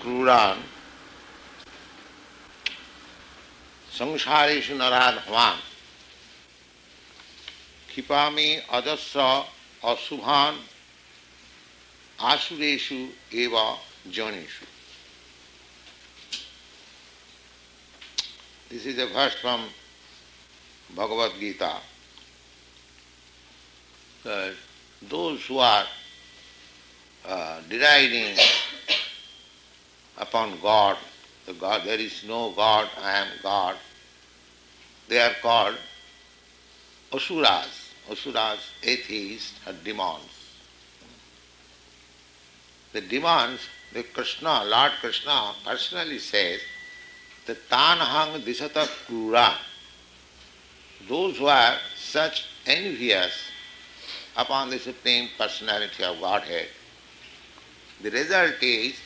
क्रूरान संसारेषु नराधमान् क्षिपामि अजस्र अशुभान् आसुरेषु एव जनेषु. This is a verse from Bhagavad-gītā. Those who are deriding upon God, the God, there is no God, I am God, they are called asuras. Asuras, atheists, are demons. The demons, the Krishna, Lord Krishna personally says, the tanhang disata krura, those who are such envious upon the Supreme Personality of Godhead, the result is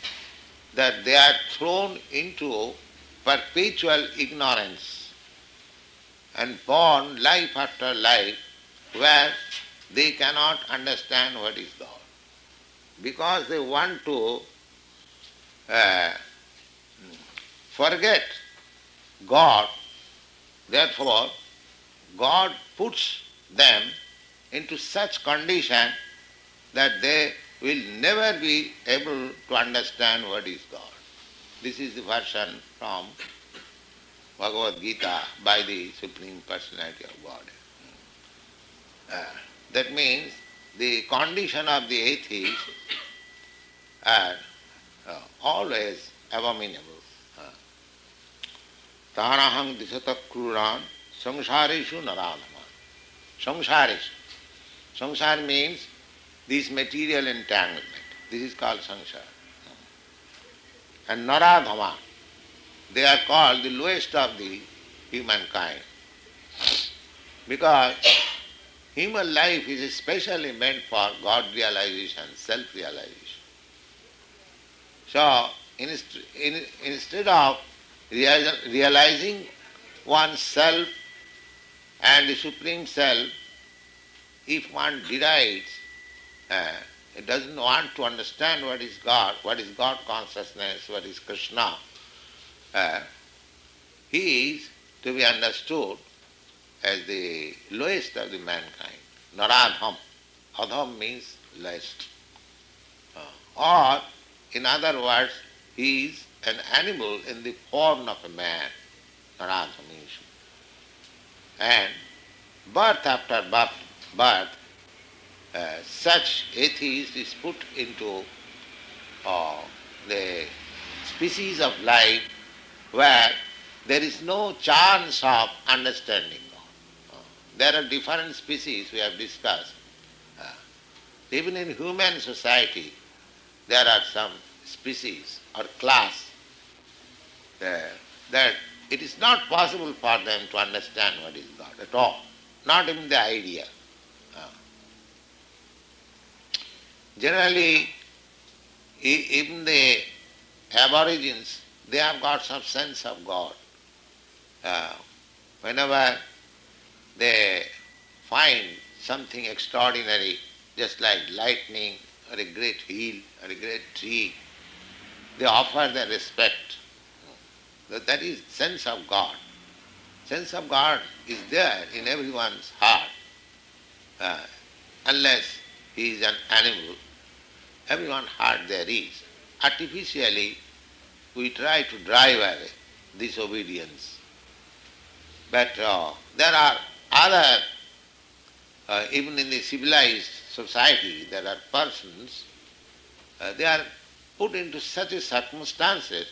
that they are thrown into perpetual ignorance and born life after life where they cannot understand what is God. Because they want to forget God, therefore God puts them into such condition that they will never be able to understand what is God. This is the version from Bhagavad-gītā by the Supreme Personality of God. That means the condition of the atheists are always abominable. Tanahang disata kruran samsarishu naradhaman. Samsarishu. Samsara means this material entanglement. This is called samsara. And naradhaman, they are called the lowest of the humankind. Because human life is especially meant for God realization, self realization. So, instead of realizing oneself and the Supreme Self, if one derides, it doesn't want to understand what is God consciousness, what is Krishna, he is to be understood as the lowest of the mankind, naradham. Adham means lowest. Or, in other words, he is an animal in the form of a man, naradham means. And birth after birth, such atheist is put into the species of life where there is no chance of understanding God. There are different species we have discussed. Even in human society, there are some species or class that it is not possible for them to understand what is God at all, not even the idea. Generally, even the aborigines, they have got some sense of God. Whenever they find something extraordinary, just like lightning or a great hill or a great tree, they offer their respect. That is sense of God. Sense of God is there in everyone's heart. Unless he is an animal, everyone's heart there is. Artificially, we try to drive away disobedience. But there are other, even in the civilized society, there are persons, they are put into such a circumstances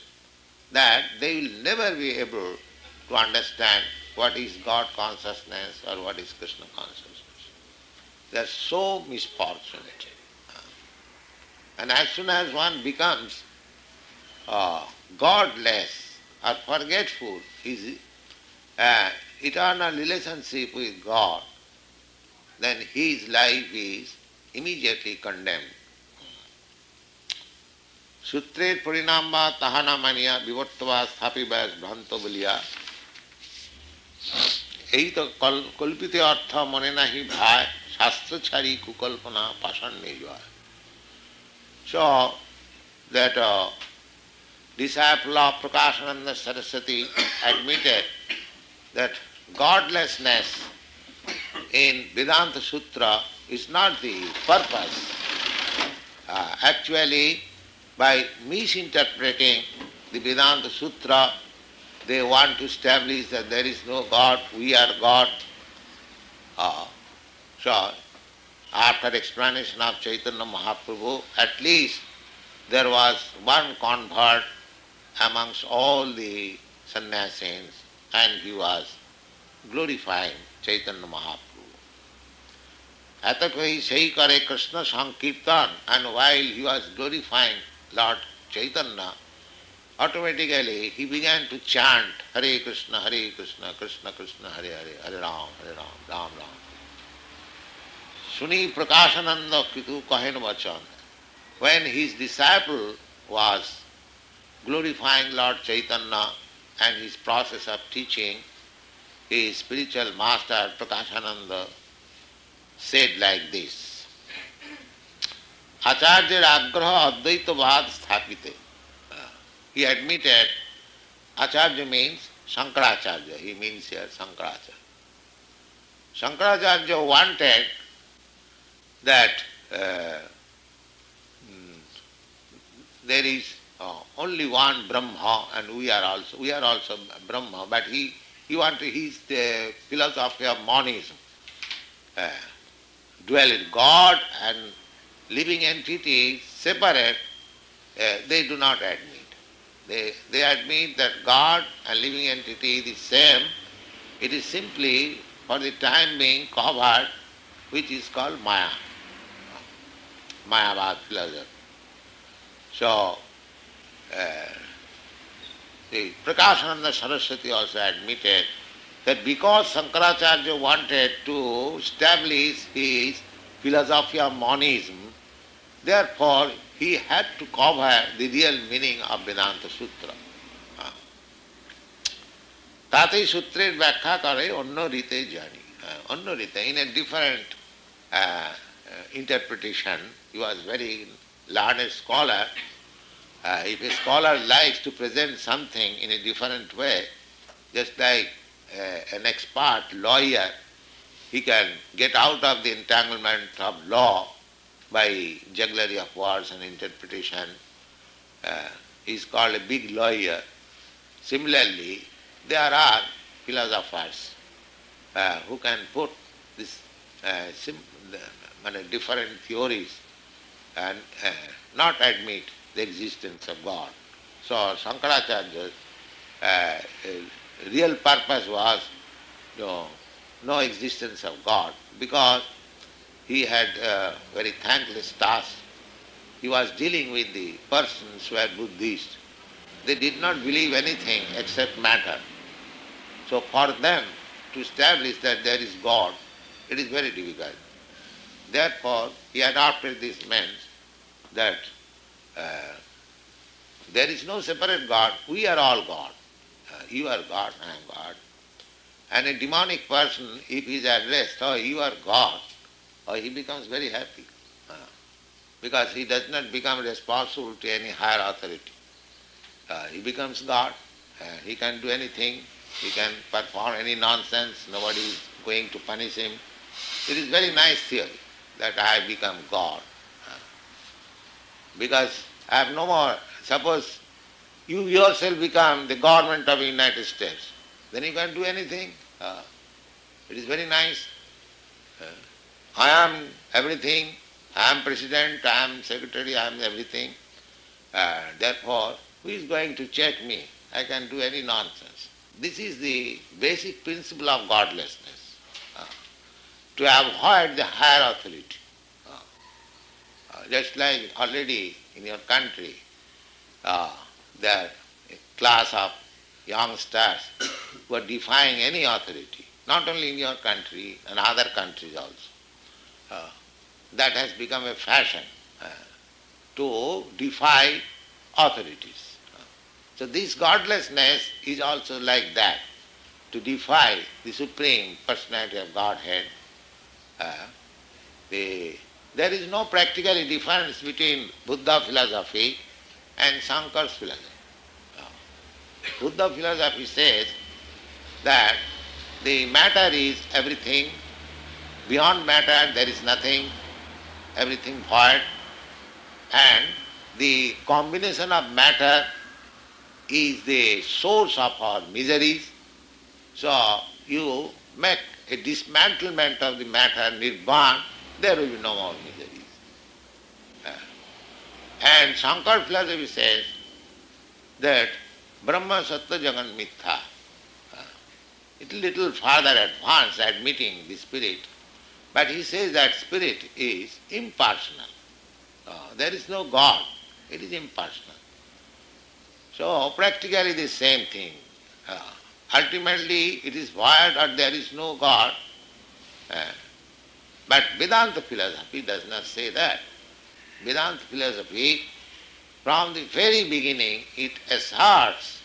that they will never be able to understand what is God consciousness or what is Krishna consciousness. They are so misfortunate. And as soon as one becomes godless or forgetful, his eternal relationship with God, then his life is immediately condemned. Sutre Purinamba Tahana Mania Vivattavas Thapibas Bhantobulia Eita Kalpiti Artha Monenahi Bhai Shastrachari Kukalpana Pasan Nijvaya. So that disciple of Prakāśānanda Saraswati admitted that godlessness in Vedānta-sūtra is not the purpose. Actually, by misinterpreting the Vedānta-sūtra, they want to establish that there is no God, we are God. So, after explanation of Caitanya Mahaprabhu, at least there was one convert amongst all the sannyasins, and he was glorifying Caitanya Mahaprabhu. Atakahi Saikare Krishna Sankirtan, and while he was glorifying Lord Caitanya, automatically he began to chant Hare Krishna, Hare Krishna, Krishna Krishna, Hare Hare, Hare Ram, Ram Ram. Suni Prakāśānanda Kitu Kahen Vachan. When his disciple was glorifying Lord Caitanya and his process of teaching, his spiritual master Prakāśānanda said like this, Acārya Agraha Advaita Vād Sthāpite. He admitted, Acārya means Śaṅkarācārya. He means here Śaṅkarācārya. Śaṅkarācārya wanted that there is only one Brahma, and we are also Brahma. But he is the philosophy of monism, duality. God and living entities separate. They do not admit. They admit that God and living entity is the same. It is simply for the time being covered, which is called Maya. Mayabad philosophy. So, the Prakāśānanda Saraswati also admitted that because Śaṅkarācārya wanted to establish his philosophy of monism, therefore he had to cover the real meaning of Vedānta-sūtra. Tātai sūtre vyākhya kare anno rite jani. Anno rite, in a different interpretation. He was very learned scholar. If a scholar likes to present something in a different way, just like an expert lawyer, he can get out of the entanglement of law by jugglery of words and interpretation. He is called a big lawyer. Similarly, there are philosophers who can put this different theories and not admit the existence of God. So Śaṅkarācārya's real purpose was no existence of God, because he had a very thankless task. He was dealing with the persons who were Buddhists. They did not believe anything except matter. So for them to establish that there is God, it is very difficult. Therefore, he adopted this means that there is no separate God. We are all God. You are God, I am God. And a demonic person, if he is addressed, oh, you are God, or he becomes very happy, because he does not become responsible to any higher authority. He becomes God. He can do anything. He can perform any nonsense. Nobody is going to punish him. It is very nice theory that I have become God. Because I have no more. Suppose you yourself become the government of the United States, then you can do anything. It is very nice. I am everything. I am president, I am secretary, I am everything. Therefore, who is going to check me? I can do any nonsense. This is the basic principle of godlessness, to avoid the higher authority. Just like already in your country, there are a class of youngsters who are defying any authority, not only in your country and other countries also. That has become a fashion, to defy authorities. So this godlessness is also like that, to defy the Supreme Personality of Godhead. There is no practical difference between Buddha philosophy and Shankara's philosophy. Buddha philosophy says that the matter is everything, beyond matter there is nothing, everything void, and the combination of matter is the source of our miseries. So you make a dismantlement of the matter, nirvana, there will be no more miseries. And Shankara philosophy says that Brahma Satya Jagat Mithya. It is little further advanced, admitting the spirit, but he says that spirit is impersonal. There is no God, it is impersonal. So practically the same thing. Ultimately it is void or there is no God. But Vedanta philosophy does not say that. Vedanta philosophy, from the very beginning, it asserts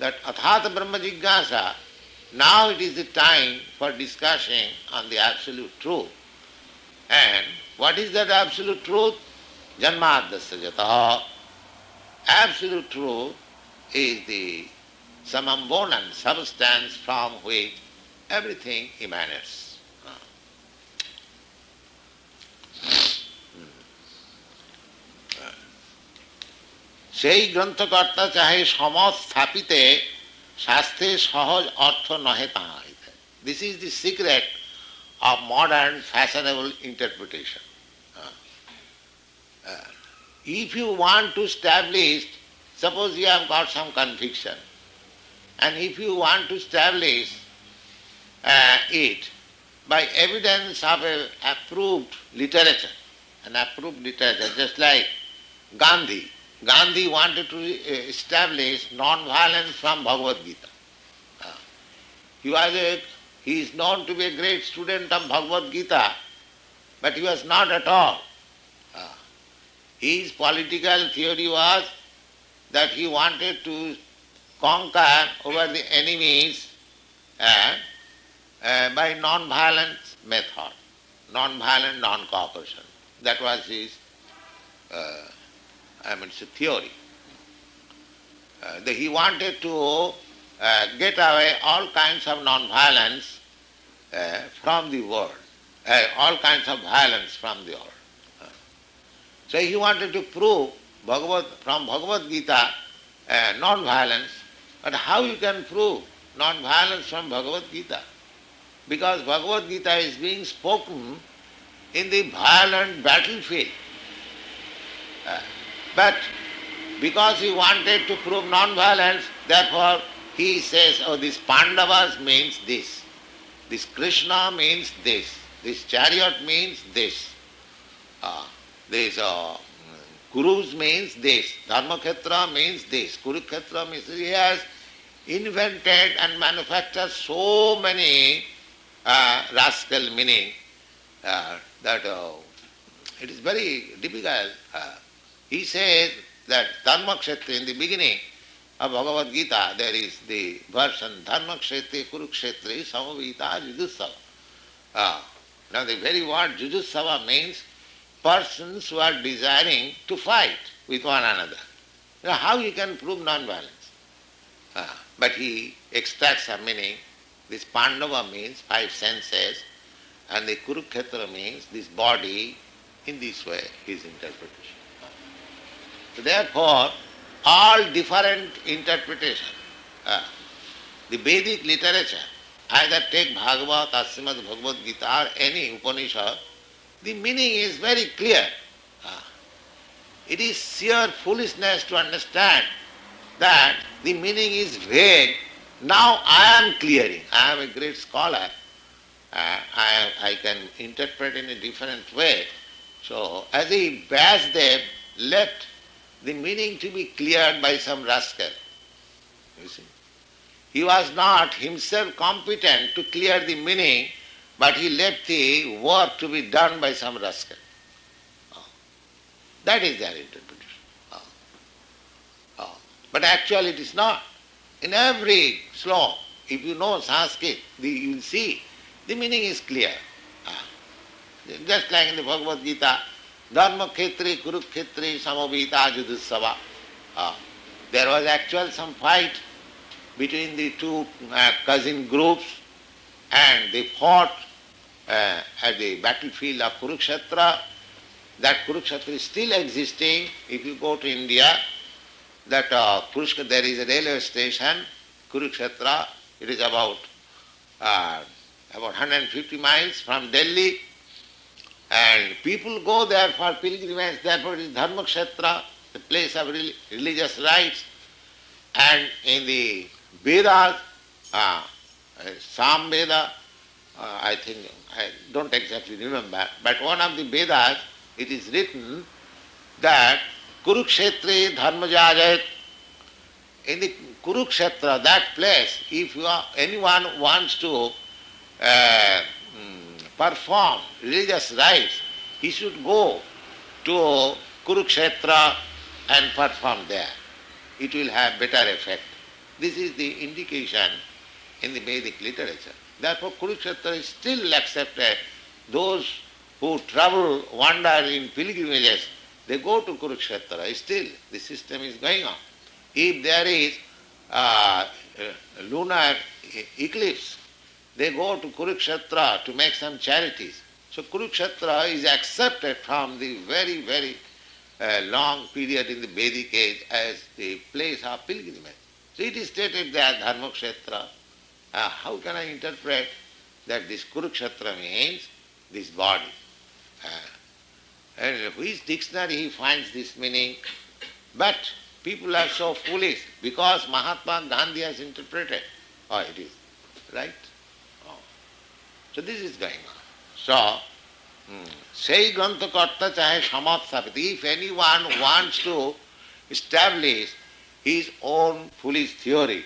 that athāta brahma jignāsa, now it is the time for discussing on the absolute truth. And what is that absolute truth? Janmādhasya jataha. Absolute truth is the samambonan, substance from which everything emanates. সেই গ্রন্থকর্তা চাহে সমস্থাপিতে শাস্ত্রে সহজ অর্থ নহে তাহা। This is the secret of modern fashionable interpretation. If you want to establish, suppose you have got some conviction, and if you want to establish it by evidence of an approved literature, just like Gandhi. Gandhi wanted to establish non-violence from Bhagavad-gītā. He is known to be a great student of Bhagavad-gītā, but he was not at all. His political theory was that he wanted to conquer over the enemies by non-violence method, non-violent, non-cooperation. That was his it's a theory. He wanted to get away all kinds of non-violence from the world, all kinds of violence from the world. So he wanted to prove from Bhagavad-gītā non-violence, but how you can prove non-violence from Bhagavad-gītā? Because Bhagavad-gītā is being spoken in the violent battlefield. But because he wanted to prove non-violence, therefore he says, oh, this Pāṇḍavas means this Krishna means this chariot means this Kurus means this, Dharmakṣetra means this, Kurukṣetra means this. He has invented and manufactured so many rascal meaning that it is very difficult. He says that Dharmakṣetra, in the beginning of Bhagavad-gītā, there is the version Dharmakṣetra Kurukṣetra Samavita Jujussava. Now the very word Jujussava means persons who are desiring to fight with one another. Now how you can prove non-violence? But he extracts a meaning. This Pāṇḍava means five senses, and the Kurukṣetra means this body. In this way, his interpretation. Therefore, all different interpretations, the Vedic literature, either take Bhagavata or Śrīmad Bhagavad-gītā or any Upanishad, the meaning is very clear. It is sheer foolishness to understand that the meaning is vague. Now I am clearing. I am a great scholar. I can interpret in a different way. So, as a Vyāsadeva left the meaning to be cleared by some rascal. You see, he was not himself competent to clear the meaning, but he left the work to be done by some rascal. That is their interpretation. But actually it is not. In every sloka, if you know Sanskrit, you will see the meaning is clear. Just like in the Bhagavad-gītā, Dharmakṣetra Kurukṣetra Samavita Jujussava. There was actual some fight between the two cousin groups, and they fought at the battlefield of Kurukṣetra. That Kurukṣetra is still existing. If you go to India, that there is a railway station, Kurukṣetra. It is about 150 miles from Delhi, and people go there for pilgrimage. Therefore, it is Dharmakṣetra, the place of religious rites. And in the Vedas, Samveda, I think, I don't exactly remember, but one of the Vedas, it is written that Kurukṣetra Dharmajājayat. In the Kurukṣetra, that place, if you are, anyone wants to perform religious rites, he should go to Kurukṣetra and perform there. It will have better effect. This is the indication in the Vedic literature. Therefore, Kurukṣetra is still accepted. Those who travel, wander in pilgrimages, they go to Kurukṣetra. Still, the system is going on. If there is lunar eclipse, they go to Kurukṣetra to make some charities. So Kurukṣetra is accepted from the very, very long period in the Vedic age as the place of pilgrimage. So it is stated there, Dharmakṣetra. How can I interpret that this Kurukṣetra means this body? And which dictionary he finds this meaning? But people are so foolish because Mahatma Gandhi has interpreted. Oh, it is. Right? Oh. So this is going on. So, Sei Grantha Karta Chahe Samat Sapati. If anyone wants to establish his own foolish theory,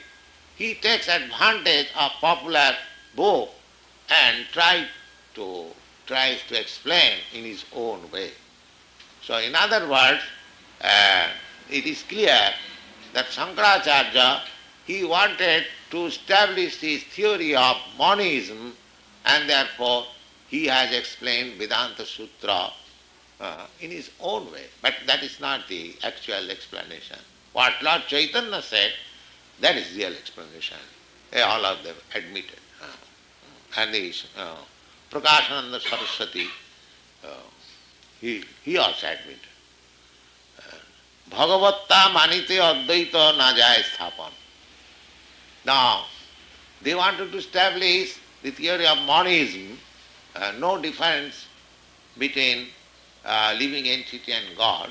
he takes advantage of popular book and tries to explain in his own way. So, in other words, it is clear that Śaṅkarācārya, he wanted to establish his theory of monism, and therefore he has explained Vedānta-sūtra in his own way. But that is not the actual explanation. What Lord Caitanya said, that is real explanation. All of them admitted. And the Prakāśānanda Saraswati, he also admitted. Bhagavata manite advaita najaya sthapan. Now, they wanted to establish the theory of monism, no difference between living entity and God.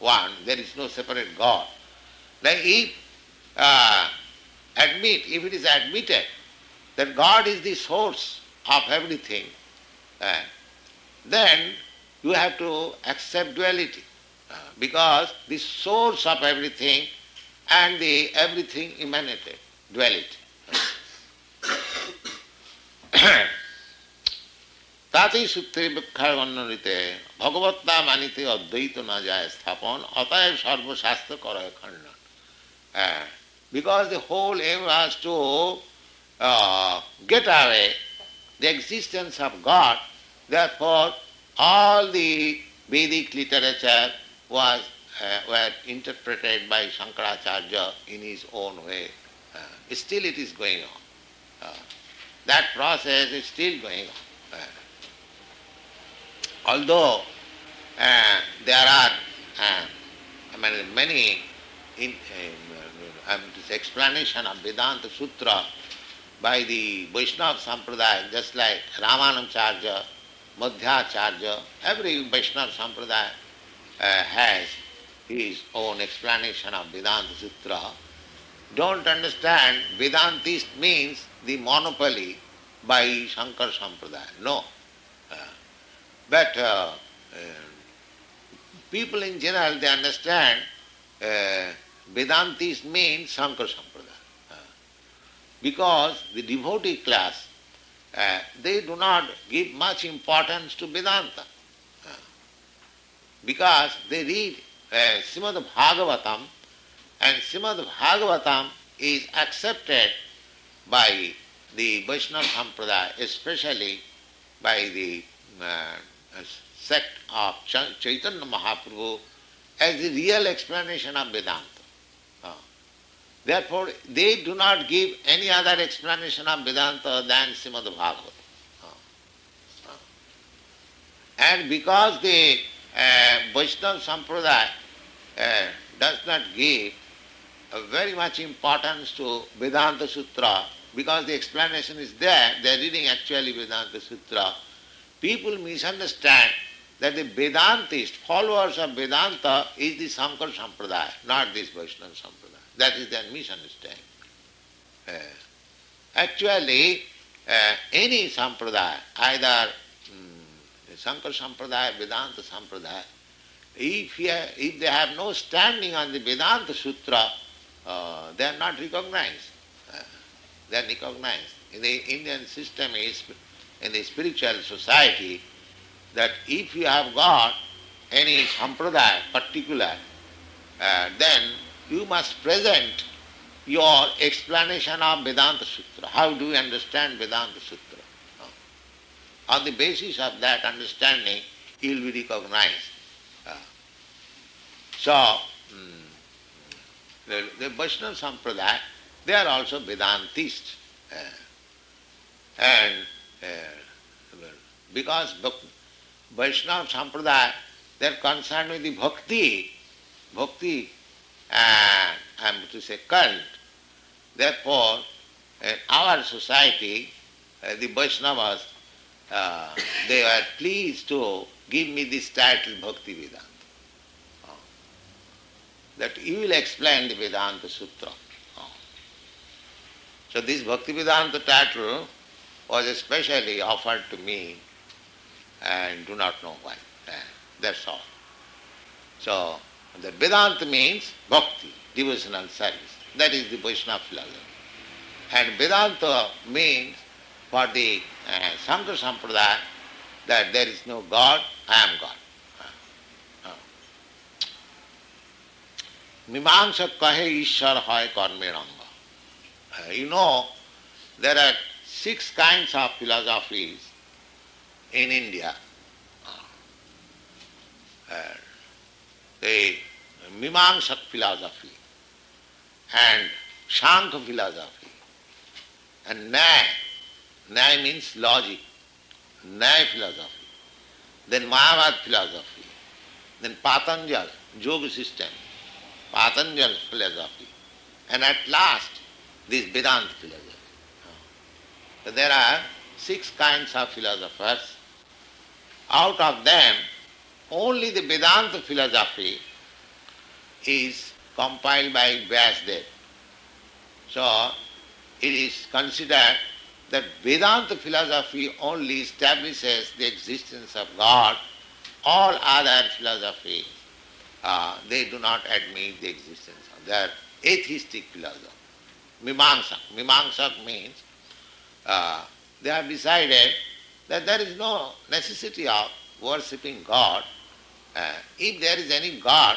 One, there is no separate God. Then if it is admitted that God is the source of everything, then you have to accept duality. Because the source of everything and the everything emanated, duality. Tati Sutri Bhakharvanite Bhagavata Manite Advaita Najaya Sthapan Ataya Sarva Shastra Karaya Khandan. Because the whole aim was to get away the existence of God, therefore all the Vedic literature were interpreted by Śaṅkarācārya in his own way. Still it is going on. That process is still going on. Although there are many explanations of Vedānta-sūtra by the Vaisṇava-sampradāya, just like Ramanujacārya, Madhyacārya, every Vaisṇava-sampradāya has his own explanation of Vedānta-sūtra. Don't understand Vedantist means the monopoly by Śaṅkara-saṁpradāya. No. But people in general, they understand Vedantist means Śaṅkara-saṁpradāya. Because the devotee class, they do not give much importance to Vedanta. Because they read Śrīmad-bhāgavatam, and Śrīmad-bhāgavatam is accepted by the Vaisṇava-sampradāya, especially by the sect of Caitanya Mahaprabhu, as the real explanation of Vedanta. Therefore, they do not give any other explanation of Vedanta than Śrīmad-bhāgavatam. And because the Vaisṇava-sampradāya does not give very much importance to Vedānta-sūtra, because the explanation is there, they are reading actually Vedānta-sūtra, people misunderstand that the Vedantist, followers of Vedanta, is the Śaṅkara-saṁpradāya, not this Vaisṇava-sampradāya. That is their misunderstanding. Actually, any sampradāya, either Śaṅkara-saṁpradāya, Vedānta-sampradāya, if they have no standing on the Vedānta-sūtra, they are not recognized. They are recognized. In the Indian system, in the spiritual society, that if you have got any sampradaya particular, then you must present your explanation of Vedānta-sūtra. How do you understand Vedānta-sūtra? On the basis of that understanding, he will be recognized. The Vaishnava Sampradaya, they are also Vedantists. Because Vaishnava Sampradaya, they are concerned with the bhakti and I am to say cult. Therefore, in our society, the Vaishnavas, they were pleased to give me this title, Bhakti-Vedānta. That you will explain the Vedānta-sūtra. So this Bhakti-Vedānta title was especially offered to me, and do not know why. That's all. So the Vedānta means bhakti, devotional service. That is the Vaishnava philosophy. And Vedānta means for the Śaṅkara-saṁpradāya that there is no God, I am God. Mīmāṁsā kahe īśvara hai karmeranga. You know, there are 6 kinds of philosophies in India. The Mīmāṁsā philosophy and Śaṅka philosophy and Naya. Naya means logic. Naya philosophy. Then Mayabad philosophy. Then Patanjali, yoga system. Patanjali philosophy, and at last this Vedanta philosophy. So there are 6 kinds of philosophers. Out of them, only the Vedanta philosophy is compiled by Vyāsadeva. So it is considered that Vedanta philosophy only establishes the existence of God. All other philosophy, they do not admit the existence of. They are atheistic philosophers. Mīmāṁsā. Mīmāṁsā means they have decided that there is no necessity of worshipping God. If there is any God,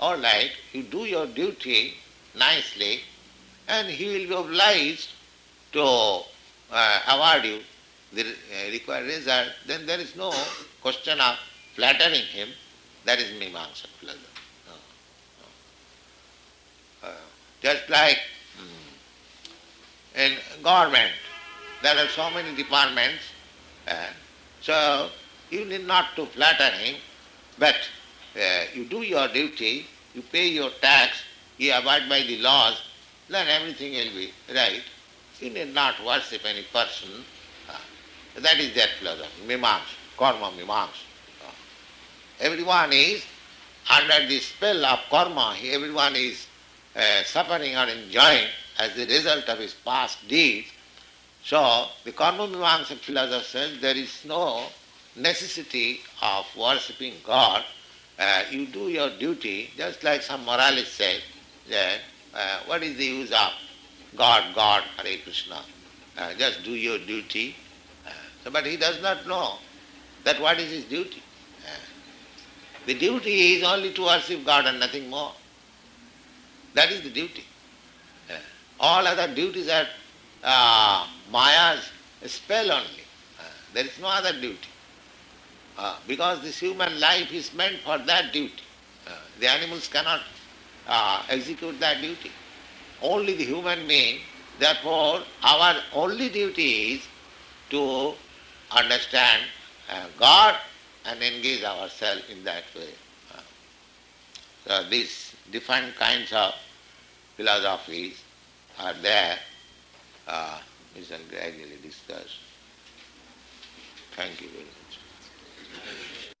all right, you do your duty nicely and He will be obliged to award you the required result. Then there is no question of flattering Him. That is Mīmāṁsā philosophy. Just like in government, there are so many departments, so you need not to flatter him, but you do your duty, you pay your tax, you abide by the laws, then everything will be right. You need not worship any person. That is their philosophy, Mīmāṁsā, karma Mīmāṁsā. Everyone is under the spell of karma, everyone is suffering or enjoying as the result of his past deeds. So the karma Mīmāṁsā philosopher says there is no necessity of worshipping God. You do your duty, just like some moralist said that what is the use of God, Hare Krishna? Just do your duty. But he does not know that what is his duty. The duty is only to worship God and nothing more. That is the duty. All other duties are Maya's spell only. There is no other duty. Because this human life is meant for that duty. The animals cannot execute that duty. only the human being. Therefore, our only duty is to understand God and engage ourselves in that way. So these different kinds of philosophies are there, which are gradually discussed. Thank you very much.